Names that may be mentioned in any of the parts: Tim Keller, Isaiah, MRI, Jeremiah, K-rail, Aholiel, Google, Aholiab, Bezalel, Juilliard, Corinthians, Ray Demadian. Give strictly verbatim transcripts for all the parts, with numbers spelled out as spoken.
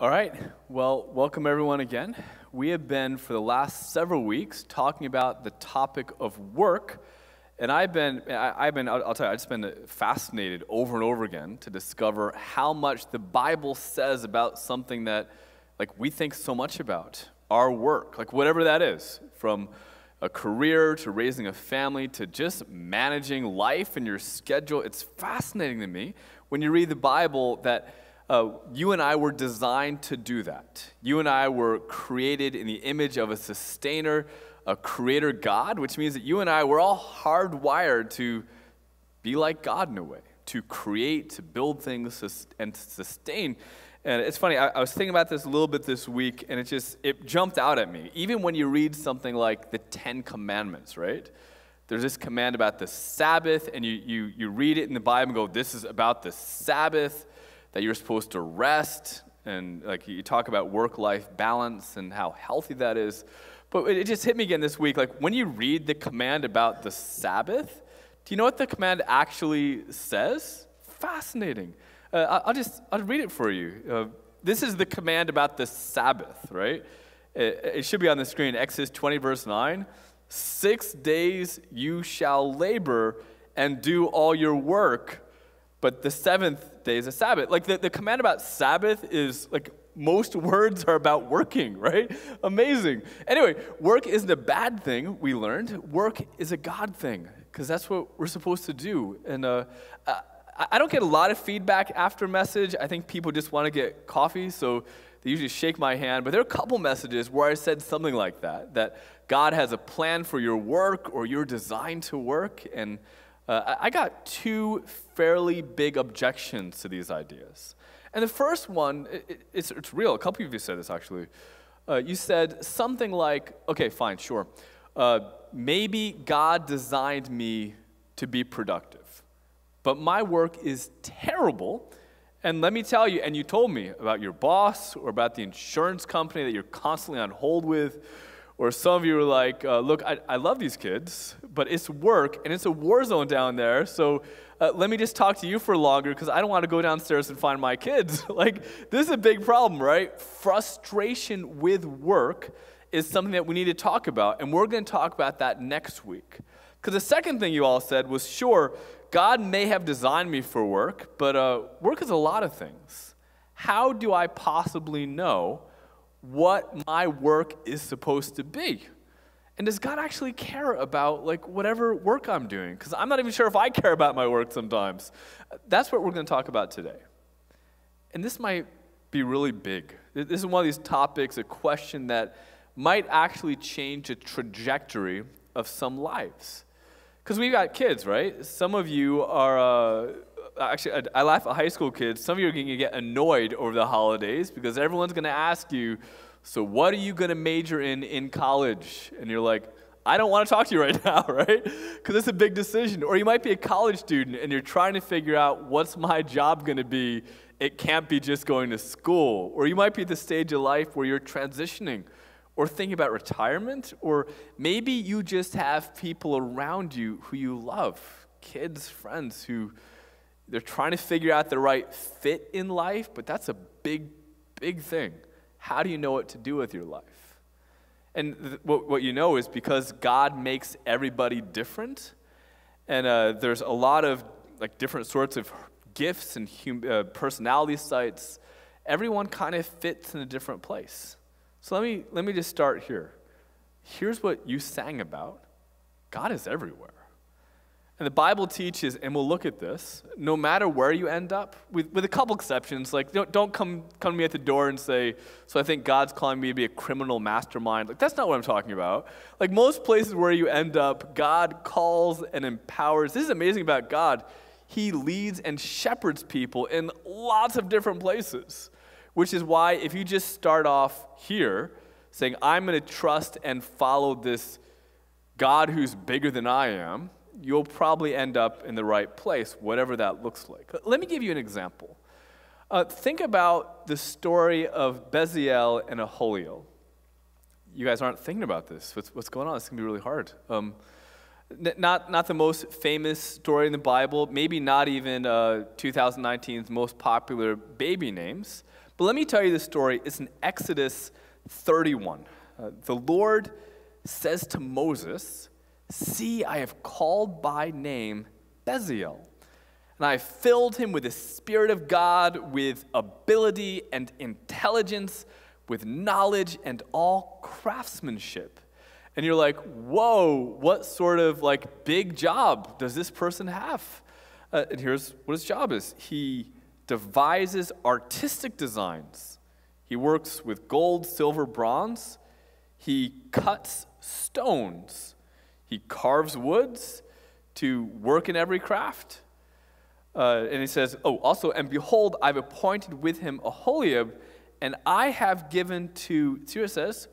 All right, well, welcome everyone again. We have been, for the last several weeks, talking about the topic of work, and I've been, I, I've been, I'll, I'll tell you, I've just been fascinated over and over again to discover how much the Bible says about something that, like, we think so much about, our work, like whatever that is, from a career to raising a family to just managing life and your schedule. It's fascinating to me when you read the Bible that Uh, you and I were designed to do that. You and I were created in the image of a sustainer, a creator God, which means that you and I were all hardwired to be like God in a way, to create, to build things, and to sustain. And it's funny, I, I was thinking about this a little bit this week, and it just, it jumped out at me. Even when you read something like the Ten Commandments, right? There's this command about the Sabbath, and you, you, you read it in the Bible and go, this is about the Sabbath, that you're supposed to rest, and like you talk about work-life balance and how healthy that is. But it just hit me again this week, like when you read the command about the Sabbath, do you know what the command actually says? Fascinating. Uh, I'll just I'll read it for you. Uh, this is the command about the Sabbath, right? It, it should be on the screen, Exodus twenty, verse nine. Six days you shall labor and do all your work, but the seventh day is a Sabbath. Like the, the command about Sabbath is like most words are about working, right? Amazing. Anyway, work isn't a bad thing, we learned. Work is a God thing because that's what we're supposed to do. And uh, I, I don't get a lot of feedback after message. I think people just want to get coffee, so they usually shake my hand. But there are a couple messages where I said something like that, that God has a plan for your work or you're designed to work. And Uh, I got two fairly big objections to these ideas. And the first one, it, it's, it's real. A couple of you said this, actually. Uh, you said something like, okay, fine, sure. Uh, maybe God designed me to be productive, but my work is terrible. And let me tell you, and you told me about your boss or about the insurance company that you're constantly on hold with. Or some of you are like, uh, look, I, I love these kids, but it's work, and it's a war zone down there, so uh, let me just talk to you for longer because I don't want to go downstairs and find my kids. Like, this is a big problem, right? Frustration with work is something that we need to talk about, and we're going to talk about that next week. Because the second thing you all said was, sure, God may have designed me for work, but uh, work is a lot of things. How do I possibly know what my work is supposed to be? And does God actually care about, like, whatever work I'm doing? Because I'm not even sure if I care about my work sometimes. That's what we're going to talk about today. And this might be really big. This is one of these topics, a question that might actually change the trajectory of some lives. Because we've got kids, right? Some of you are... Uh, Actually, I laugh at high school kids. Some of you are going to get annoyed over the holidays because everyone's going to ask you, so what are you going to major in in college? And you're like, I don't want to talk to you right now, right? Because it's a big decision. Or you might be a college student and you're trying to figure out, what's my job going to be? It can't be just going to school. Or you might be at the stage of life where you're transitioning or thinking about retirement. Or maybe you just have people around you who you love, kids, friends who... they're trying to figure out the right fit in life, but that's a big, big thing. How do you know what to do with your life? And what, what you know is because God makes everybody different, and uh, there's a lot of like different sorts of gifts and hum uh, personality sites. Everyone kind of fits in a different place. So let me, let me just start here. Here's what you sang about. God is everywhere. And the Bible teaches, and we'll look at this, no matter where you end up, with, with a couple exceptions, like don't, don't come, come to me at the door and say, so I think God's calling me to be a criminal mastermind. Like, that's not what I'm talking about. Like, most places where you end up, God calls and empowers. This is amazing about God. He leads and shepherds people in lots of different places, which is why if you just start off here saying, I'm going to trust and follow this God who's bigger than I am, you'll probably end up in the right place, whatever that looks like. Let me give you an example. Uh, think about the story of Bezalel and Aholiel. You guys aren't thinking about this. What's, what's going on? It's going to be really hard. Um, not, not the most famous story in the Bible, maybe not even uh, twenty nineteen's most popular baby names, But let me tell you this story. It's in Exodus thirty-one. Uh, the Lord says to Moses, "See, I have called by name Bezalel, and I have filled him with the Spirit of God, with ability and intelligence, with knowledge and all craftsmanship." And you're like, whoa, what sort of like big job does this person have? Uh, and here's what his job is. He devises artistic designs. He works with gold, silver, bronze. He cuts stones. He carves woods to work in every craft. Uh, and he says, oh, also, and behold, I've appointed with him Aholiab, and I have given to, see what it says,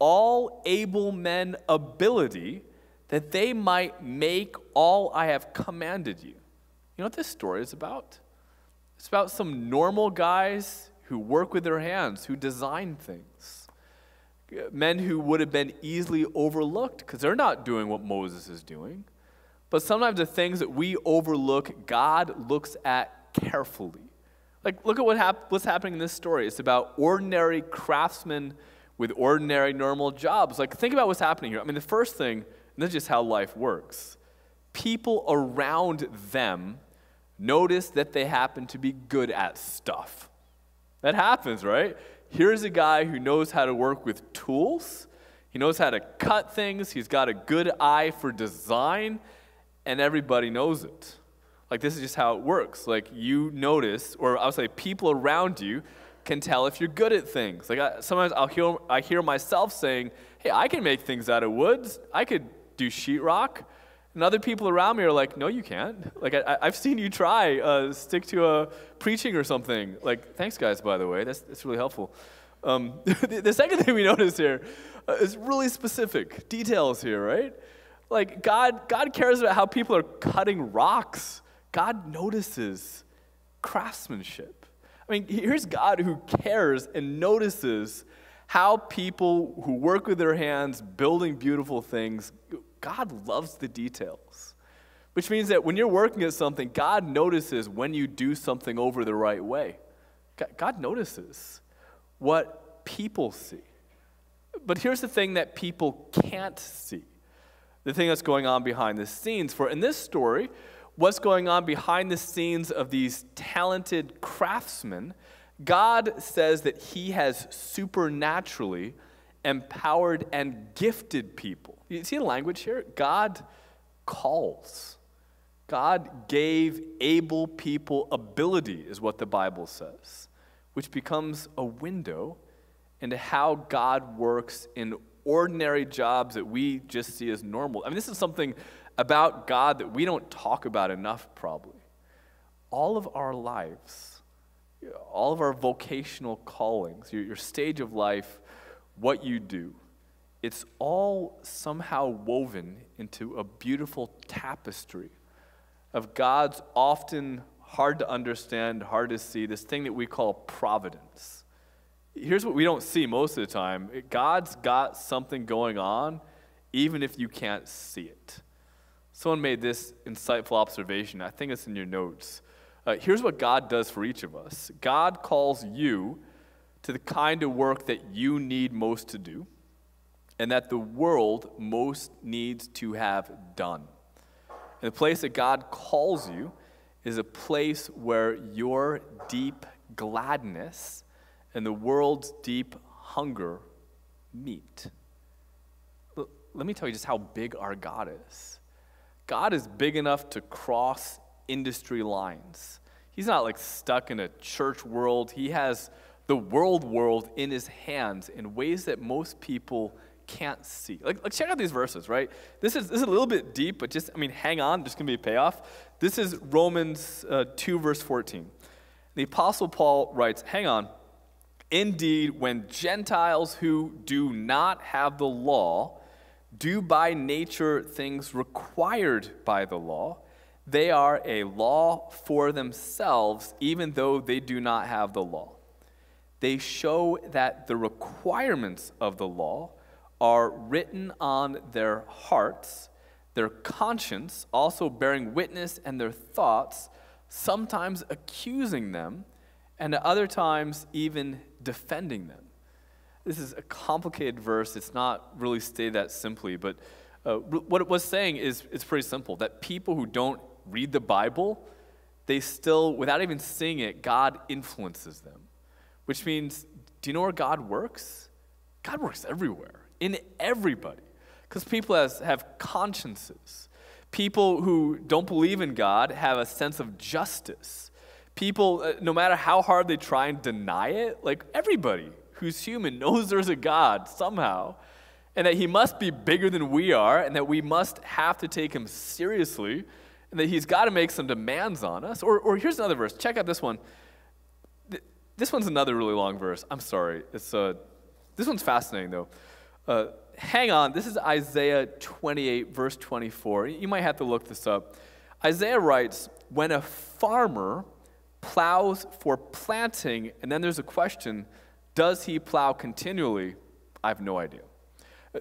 all able men ability that they might make all I have commanded you. You know what this story is about? It's about some normal guys who work with their hands, who design things. Men who would have been easily overlooked because they're not doing what Moses is doing. But sometimes the things that we overlook, God looks at carefully. Like, look at what hap what's happening in this story. It's about ordinary craftsmen with ordinary normal jobs. Like, think about what's happening here. I mean, the first thing, and this is just how life works, people around them notice that they happen to be good at stuff. That happens, right? Here's a guy who knows how to work with tools. He knows how to cut things. He's got a good eye for design, and everybody knows it. Like, this is just how it works. Like, you notice, or I'll say people around you can tell if you're good at things. Like, I, sometimes I'll hear, I hear myself saying, hey, I can make things out of woods. I could do sheetrock. And other people around me are like, no, you can't. Like, I, I've seen you try, uh, stick to a preaching or something. Like, thanks, guys, by the way. That's, that's really helpful. Um, the, the second thing we notice here uh, is really specific details here, right? Like, God, God cares about how people are cutting rocks. God notices craftsmanship. I mean, here's God who cares and notices how people who work with their hands building beautiful things, God loves the details, which means that when you're working at something, God notices when you do something over the right way. God notices what people see. But here's the thing that people can't see, the thing that's going on behind the scenes. For in this story, what's going on behind the scenes of these talented craftsmen, God says that he has supernaturally empowered and gifted people. You see the language here? God calls. God gave able people ability, is what the Bible says, which becomes a window into how God works in ordinary jobs that we just see as normal. I mean, this is something about God that we don't talk about enough, probably. All of our lives, all of our vocational callings, your, your stage of life, what you do, it's all somehow woven into a beautiful tapestry of God's often hard to understand, hard to see, this thing that we call providence. Here's what we don't see most of the time. God's got something going on, even if you can't see it. Someone made this insightful observation. I think it's in your notes. Uh, here's what God does for each of us. God calls you to the kind of work that you need most to do, and that the world most needs to have done. And the place that God calls you is a place where your deep gladness and the world's deep hunger meet. Let me tell you just how big our God is. God is big enough to cross industry lines. He's not like stuck in a church world. He has the world world in his hands in ways that most people can't see. Like, like check out these verses, right? This is, this is a little bit deep, but just, I mean, hang on. There's going to be a payoff. This is Romans uh, two, verse fourteen. The Apostle Paul writes, hang on. Indeed, when Gentiles who do not have the law do by nature things required by the law, they are a law for themselves, even though they do not have the law. They show that the requirements of the law are written on their hearts, their conscience also bearing witness, and their thoughts, sometimes accusing them, and at other times even defending them. This is a complicated verse. It's not really stated that simply, but uh, what it was saying is it's pretty simple, that people who don't read the Bible, they still, without even seeing it, God influences them, which means, do you know where God works? God works everywhere, in everybody, because people has, have consciences. People who don't believe in God have a sense of justice. People, no matter how hard they try and deny it, like everybody who's human knows there's a God somehow, and that he must be bigger than we are, and that we must have to take him seriously, and that he's got to make some demands on us. Or, or here's another verse. Check out this one. This one's another really long verse. I'm sorry. It's uh, this one's fascinating, though. Uh, hang on. This is Isaiah twenty-eight, verse twenty-four. You might have to look this up. Isaiah writes, when a farmer plows for planting, and then there's a question, does he plow continually? I have no idea.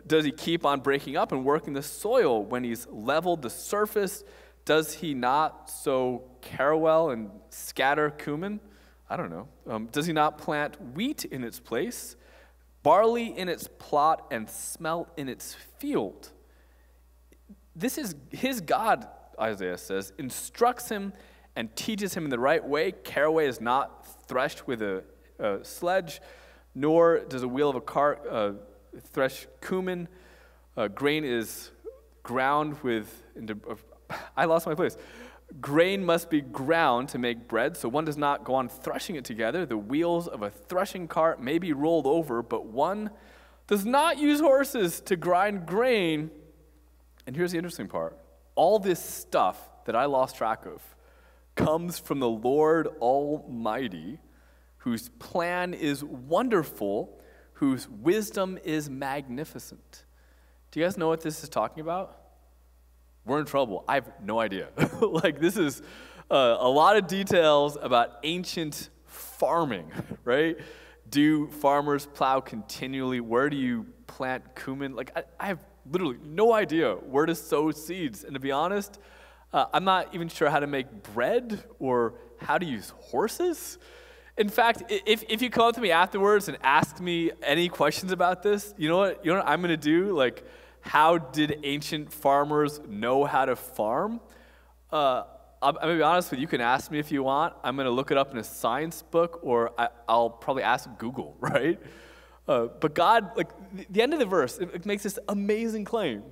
Does he keep on breaking up and working the soil when he's leveled the surface? Does he not sow caraway and scatter cumin? I don't know. Um, does he not plant wheat in its place, barley in its plot, and smelt in its field? This is his God, Isaiah says, instructs him and teaches him in the right way. Caraway is not threshed with a, a sledge, nor does a wheel of a cart uh, thresh cumin. Uh, grain is ground with, into, uh, I lost my place. Grain must be ground to make bread, so one does not go on threshing it together. The wheels of a threshing cart may be rolled over, but one does not use horses to grind grain. And here's the interesting part. All this stuff that I lost track of comes from the Lord Almighty, whose plan is wonderful, whose wisdom is magnificent. Do you guys know what this is talking about? We're in trouble. I have no idea. Like, this is uh, a lot of details about ancient farming, right? Do farmers plow continually? Where do you plant cumin? Like, I, I have literally no idea where to sow seeds. And to be honest, uh, I'm not even sure how to make bread or how to use horses. In fact, if, if you come up to me afterwards and ask me any questions about this, you know what, you know what I'm going to do? Like, how did ancient farmers know how to farm? Uh, I'm, I'm going to be honest with you. You can ask me if you want. I'm going to look it up in a science book, or I, I'll probably ask Google, right? Uh, but God, like the end of the verse, it, it makes this amazing claim.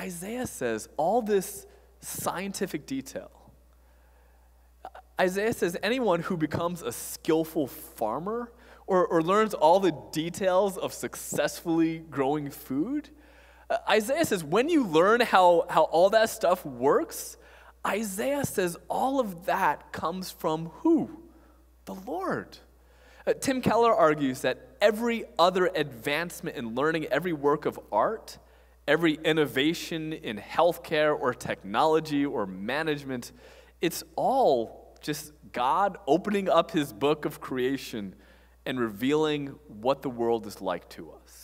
Isaiah says all this scientific detail. Isaiah says anyone who becomes a skillful farmer or, or learns all the details of successfully growing food, Uh, Isaiah says, when you learn how, how all that stuff works, Isaiah says all of that comes from who? The Lord. Uh, Tim Keller argues that every other advancement in learning, every work of art, every innovation in healthcare or technology or management, it's all just God opening up his book of creation and revealing what the world is like to us.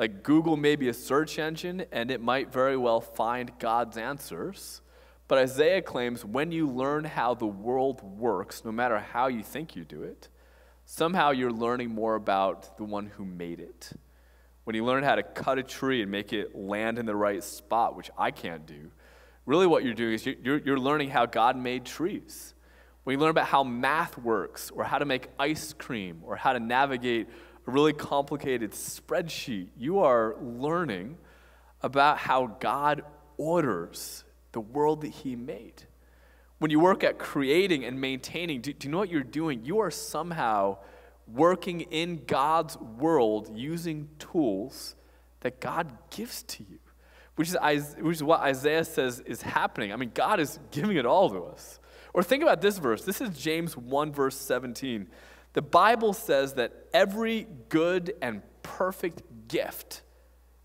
Like, Google may be a search engine, and it might very well find God's answers. But Isaiah claims when you learn how the world works, no matter how you think you do it, somehow you're learning more about the one who made it. When you learn how to cut a tree and make it land in the right spot, which I can't do, really what you're doing is you're, you're learning how God made trees. When you learn about how math works, or how to make ice cream, or how to navigate a really complicated spreadsheet, you are learning about how God orders the world that he made. When you work at creating and maintaining, do, do you know what you're doing? You are somehow working in God's world using tools that God gives to you, which is, which is what Isaiah says is happening. I mean, God is giving it all to us. Or think about this verse. This is James one, verse seventeen. The Bible says that every good and perfect gift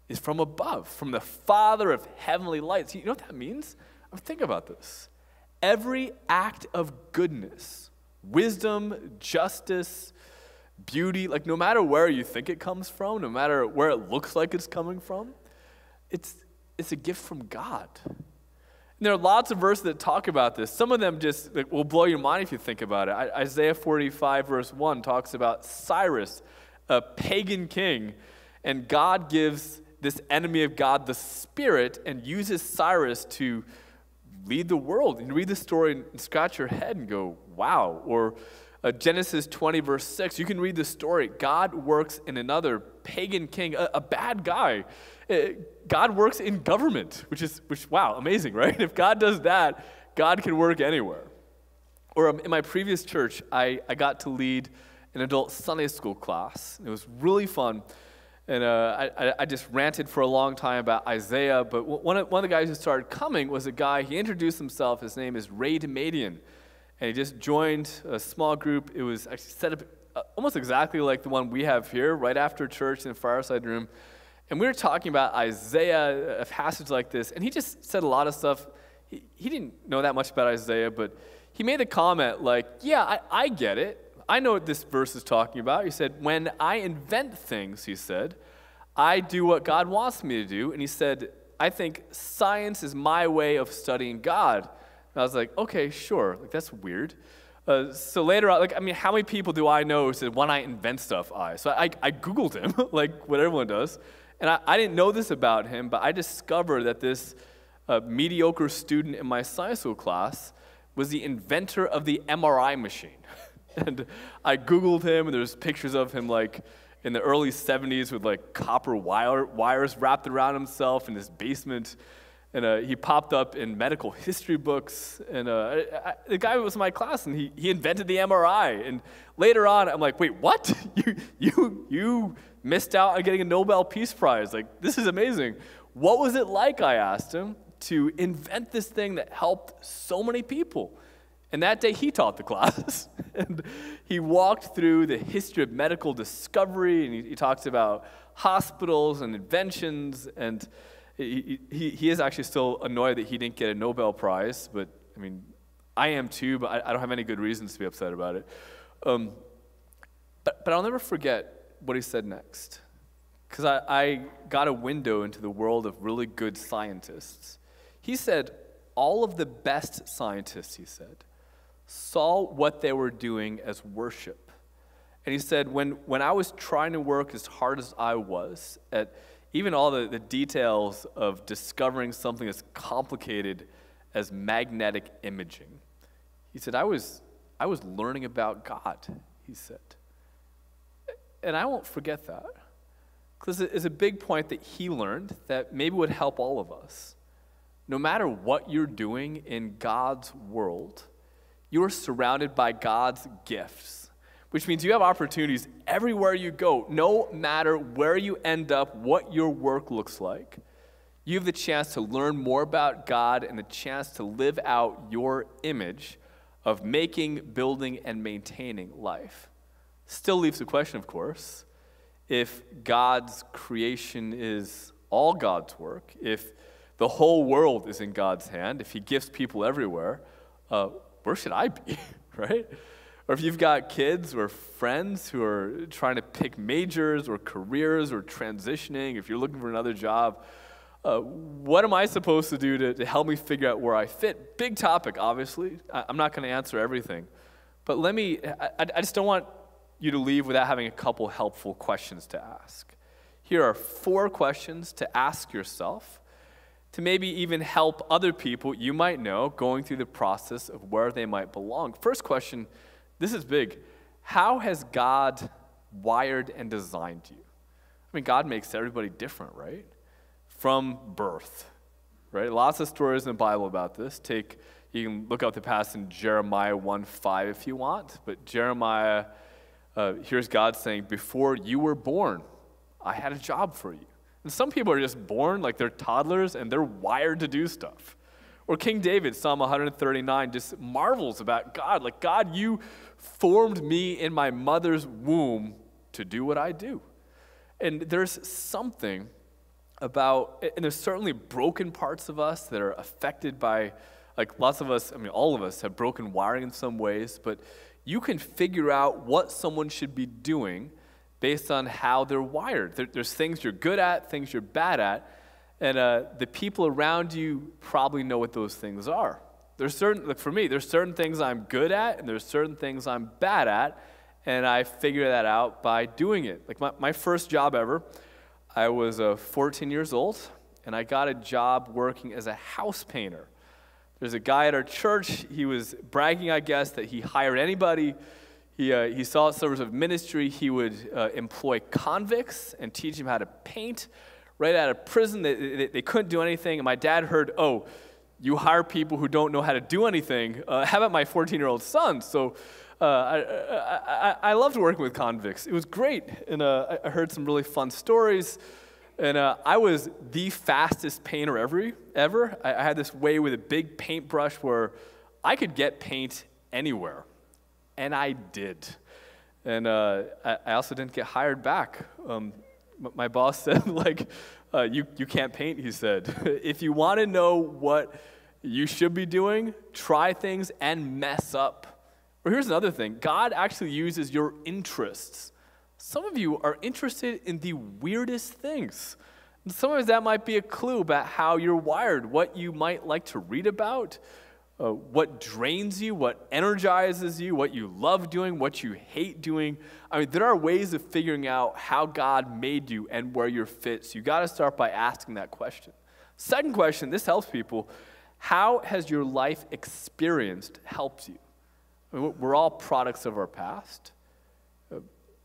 is from above, from the Father of heavenly lights. You know what that means? I mean, think about this. Every act of goodness, wisdom, justice, beauty, like no matter where you think it comes from, no matter where it looks like it's coming from, it's, it's a gift from God. And there are lots of verses that talk about this. Some of them just will blow your mind if you think about it. Isaiah forty-five verse one talks about Cyrus, a pagan king, and God gives this enemy of God the spirit and uses Cyrus to lead the world. And read the story and scratch your head and go, wow. Or uh, Genesis twenty verse six, you can read the story. God works in another pagan king, a, a bad guy. God works in government, which is, which wow, amazing, right? If God does that, God can work anywhere. Or in my previous church, I, I got to lead an adult Sunday school class. It was really fun. And uh, I, I just ranted for a long time about Isaiah, but one of, one of the guys who started coming was a guy, he introduced himself, his name is Ray Demadian, and he just joined a small group. It was actually set up almost exactly like the one we have here, right after church in a fireside room. And we were talking about Isaiah, a passage like this, and he just said a lot of stuff. He, he didn't know that much about Isaiah, but he made a comment like, yeah, I, I get it. I know what this verse is talking about. He said, when I invent things, he said, I do what God wants me to do. And he said, I think science is my way of studying God. And I was like, okay, sure. Like, that's weird. Uh, so later on, like, I mean, how many people do I know who said, when I invent stuff, I? So I, I Googled him, like what everyone does. And I, I didn't know this about him, but I discovered that this uh, mediocre student in my science school class was the inventor of the M R I machine. And I Googled him, and there's pictures of him like in the early seventies with like copper wire, wires wrapped around himself in his basement. And uh, he popped up in medical history books. And uh, I, I, the guy was in my class, and he, he invented the M R I. And later on, I'm like, wait, what? you, you, you missed out on getting a Nobel Peace Prize. Like, this is amazing. What was it like, I asked him, to invent this thing that helped so many people? And that day, he taught the class. And he walked through the history of medical discovery, and he, he talks about hospitals and inventions. And he, he, he is actually still annoyed that he didn't get a Nobel Prize. But, I mean, I am too, but I, I don't have any good reasons to be upset about it. Um, but, but I'll never forget what he said next. Because I, I got a window into the world of really good scientists. He said, all of the best scientists, he said, saw what they were doing as worship. And he said, when, when I was trying to work as hard as I was, at even all the, the details of discovering something as complicated as magnetic imaging, he said, I was, I was learning about God, he said. And I won't forget that, because it's a big point that he learned that maybe would help all of us. No matter what you're doing in God's world, you're surrounded by God's gifts, which means you have opportunities everywhere you go. No matter where you end up, what your work looks like, you have the chance to learn more about God and the chance to live out your image of making, building, and maintaining life. Still leaves the question, of course, if God's creation is all God's work, if the whole world is in God's hand, if he gifts people everywhere, uh, where should I be, right? Or if you've got kids or friends who are trying to pick majors or careers or transitioning, if you're looking for another job, uh, what am I supposed to do to, to help me figure out where I fit? Big topic, obviously. I, I'm not going to answer everything. But let me, I, I just don't want you to leave without having a couple helpful questions to ask. Here are four questions to ask yourself to maybe even help other people you might know going through the process of where they might belong. First question, this is big. How has God wired and designed you? I mean, God makes everybody different, right? From birth, right? Lots of stories in the Bible about this. Take, you can look up the passage in Jeremiah one five if you want, but Jeremiah, uh, here's God saying, before you were born, I had a job for you. And some people are just born, like they're toddlers, and they're wired to do stuff. Or King David, Psalm one thirty-nine, just marvels about God. Like, God, you formed me in my mother's womb to do what I do. And there's something about, and there's certainly broken parts of us that are affected by, like lots of us, I mean, all of us have broken wiring in some ways, but you can figure out what someone should be doing based on how they're wired. There, there's things you're good at, things you're bad at, And uh, the people around you probably know what those things are. There's certain, like for me, there's certain things I'm good at, and there's certain things I'm bad at, and I figure that out by doing it. Like my, my first job ever, I was uh, fourteen years old, and I got a job working as a house painter. There's a guy at our church, he was bragging, I guess, that he hired anybody. He, uh, he saw a service of ministry, he would uh, employ convicts and teach them how to paint. Right out of prison, they, they, they couldn't do anything, and my dad heard, oh, you hire people who don't know how to do anything. Uh, how about my fourteen-year-old son? So uh, I, I, I loved working with convicts. It was great, and uh, I heard some really fun stories, and uh, I was the fastest painter ever. ever. I, I had this way with a big paintbrush where I could get paint anywhere, and I did. And uh, I, I also didn't get hired back. Um, My boss said, like, uh, you, you can't paint, he said. If you want to know what you should be doing, try things and mess up. Or here's another thing. God actually uses your interests. Some of you are interested in the weirdest things. And sometimes that might be a clue about how you're wired, what you might like to read about, uh, what drains you, what energizes you, what you love doing, what you hate doing. I mean, there are ways of figuring out how God made you and where you're fit. So you got to start by asking that question. Second question, this helps people. How has your life experienced helped you? I mean, we're all products of our past.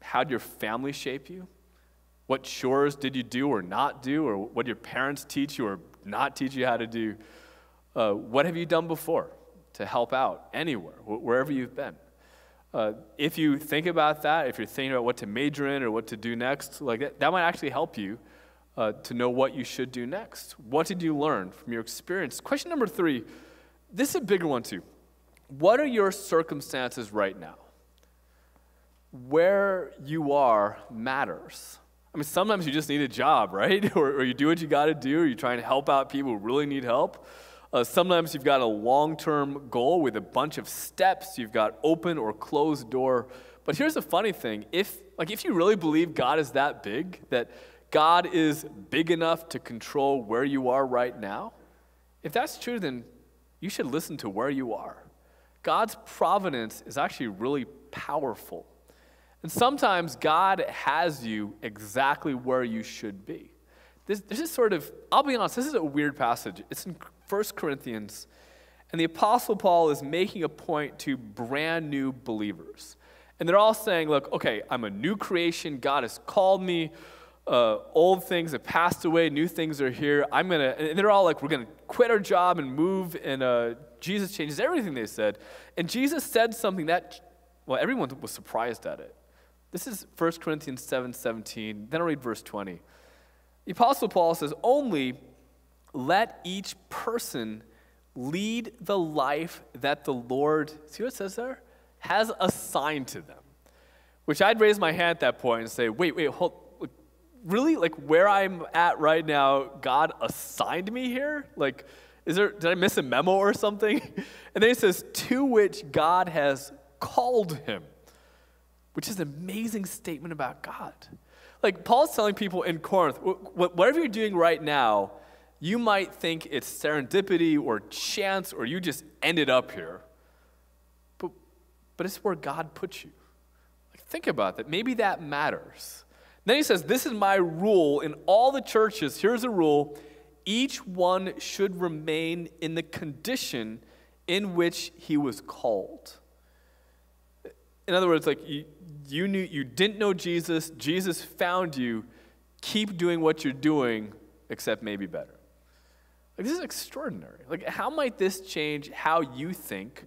How'd your family shape you? What chores did you do or not do? Or what did your parents teach you or not teach you how to do? Uh, what have you done before to help out anywhere, wh wherever you've been? Uh, if you think about that, if you're thinking about what to major in or what to do next, like that, that might actually help you uh, to know what you should do next. What did you learn from your experience? Question number three, this is a bigger one too. What are your circumstances right now? Where you are matters. I mean, sometimes you just need a job, right? or, or you do what you got to do, or you're trying to help out people who really need help. Uh, sometimes you've got a long-term goal with a bunch of steps. You've got open or closed door. But here's the funny thing. If, like, if you really believe God is that big, that God is big enough to control where you are right now, if that's true, then you should listen to where you are. God's providence is actually really powerful. And sometimes God has you exactly where you should be. This, this is sort of, I'll be honest, this is a weird passage. It's incredible. First Corinthians, and the Apostle Paul is making a point to brand new believers. And they're all saying, look, okay, I'm a new creation. God has called me. Uh, old things have passed away. New things are here. I'm going to, and they're all like, we're going to quit our job and move, and uh, Jesus changes everything, they said. And Jesus said something that, well, everyone was surprised at it. This is First Corinthians seven seventeen. Then I'll read verse twenty. The Apostle Paul says, only let each person lead the life that the Lord, see what it says there? Has assigned to them. Which I'd raise my hand at that point and say, wait, wait, hold, really? Like where I'm at right now, God assigned me here? Like, is there, did I miss a memo or something? And then it says, to which God has called him, which is an amazing statement about God. Like Paul's telling people in Corinth, whatever you're doing right now, you might think it's serendipity or chance or you just ended up here. But, but it's where God put you. Like, think about that. Maybe that matters. Then he says, this is my rule in all the churches. Here's a rule. Each one should remain in the condition in which he was called. In other words, like you, you knew you didn't know Jesus. Jesus found you. Keep doing what you're doing, except maybe better. Like, this is extraordinary. Like, how might this change how you think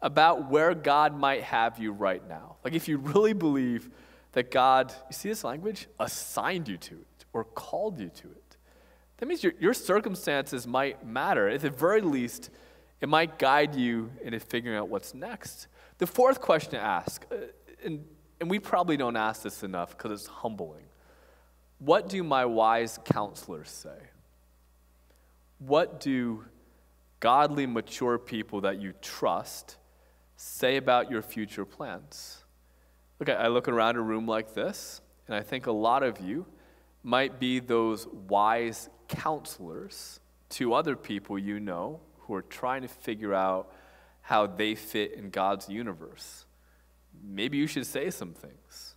about where God might have you right now? Like, if you really believe that God, you see this language? Assigned you to it or called you to it. That means your, your circumstances might matter. At the very least, it might guide you into figuring out what's next. The fourth question to ask, and, and we probably don't ask this enough because it's humbling. What do my wise counselors say? What do godly, mature people that you trust say about your future plans? Look, I look around a room like this, and I think a lot of you might be those wise counselors to other people you know who are trying to figure out how they fit in God's universe. Maybe you should say some things.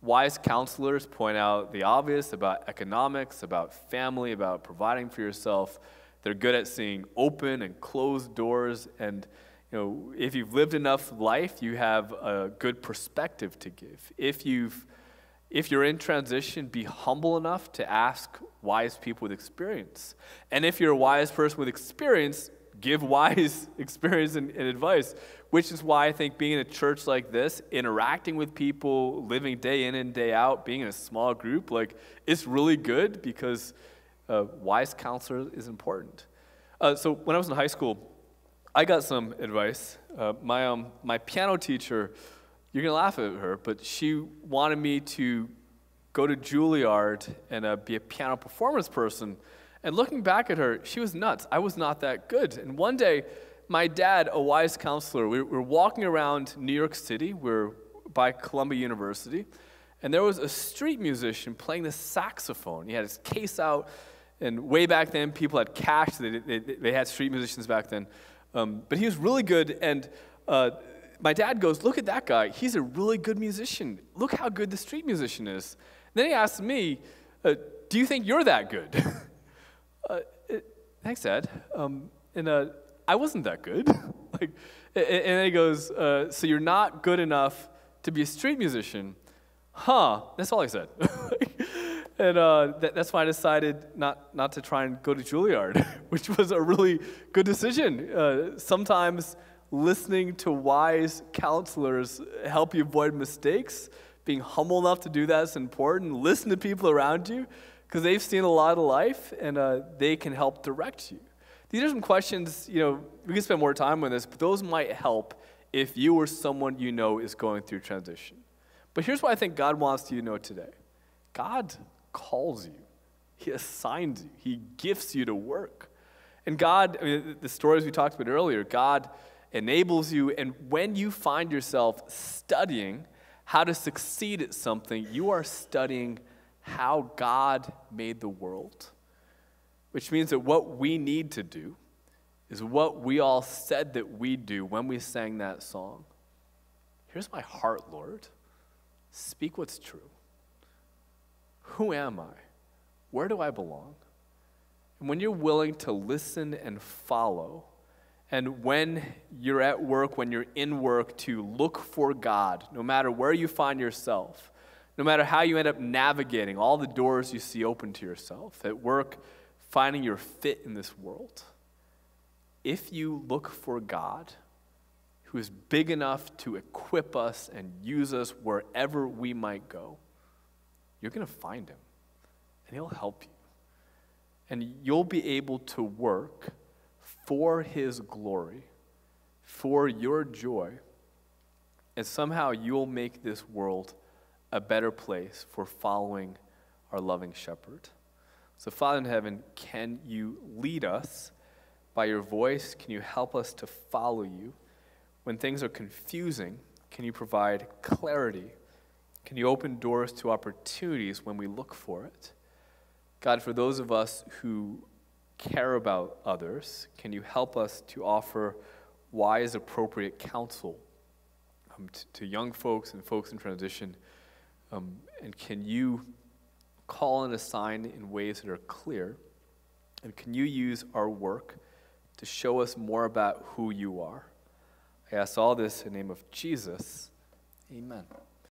Wise counselors point out the obvious about economics, about family, about providing for yourself. They're good at seeing open and closed doors, and you know, if you've lived enough life, you have a good perspective to give. If you've, if you're in transition, be humble enough to ask wise people with experience. And if you're a wise person with experience, give wise experience and, and advice, which is why I think being in a church like this, interacting with people, living day in and day out, being in a small group, like, it's really good because a wise counselor is important. Uh, so when I was in high school, I got some advice. Uh, my, um, my piano teacher, you're going to laugh at her, but she wanted me to go to Juilliard and uh, be a piano performance person. And looking back at her, she was nuts. I was not that good. And one day, my dad, a wise counselor, we were walking around New York City. We're by Columbia University. And there was a street musician playing the saxophone. He had his case out. And way back then, people had cash. They, they, they had street musicians back then. Um, but he was really good, and uh, my dad goes, look at that guy. He's a really good musician. Look how good the street musician is. And then he asked me, uh, do you think you're that good? uh, it, Thanks, Dad. Um, and uh, I wasn't that good. like, and, and then he goes, uh, so you're not good enough to be a street musician? Huh, that's all he said. And uh, that, that's why I decided not, not to try and go to Juilliard, which was a really good decision. Uh, sometimes listening to wise counselors help you avoid mistakes. Being humble enough to do that is important. Listen to people around you, because they've seen a lot of life, and uh, they can help direct you. These are some questions, you know, we can spend more time on this, but those might help if you or someone you know is going through transition. But here's what I think God wants you to know today. God calls you, He assigns you, He gifts you to work. And God, I mean, the stories we talked about earlier, God enables you, and when you find yourself studying how to succeed at something, you are studying how God made the world, which means that what we need to do is what we all said that we do when we sang that song. Here's my heart, Lord. Speak what's true. Who am I? Where do I belong? And when you're willing to listen and follow, and when you're at work, when you're in work, to look for God, no matter where you find yourself, no matter how you end up navigating all the doors you see open to yourself, at work, finding your fit in this world, if you look for God, who is big enough to equip us and use us wherever we might go, you're going to find Him, and He'll help you. And you'll be able to work for His glory, for your joy, and somehow you'll make this world a better place for following our loving shepherd. So, Father in heaven, can you lead us by your voice? Can you help us to follow you? When things are confusing, can you provide clarity? Can you open doors to opportunities when we look for it? God, for those of us who care about others, can you help us to offer wise, appropriate counsel um, to, to young folks and folks in transition? Um, and can you call and assign in ways that are clear? And can you use our work to show us more about who you are? I ask all this in the name of Jesus. Amen.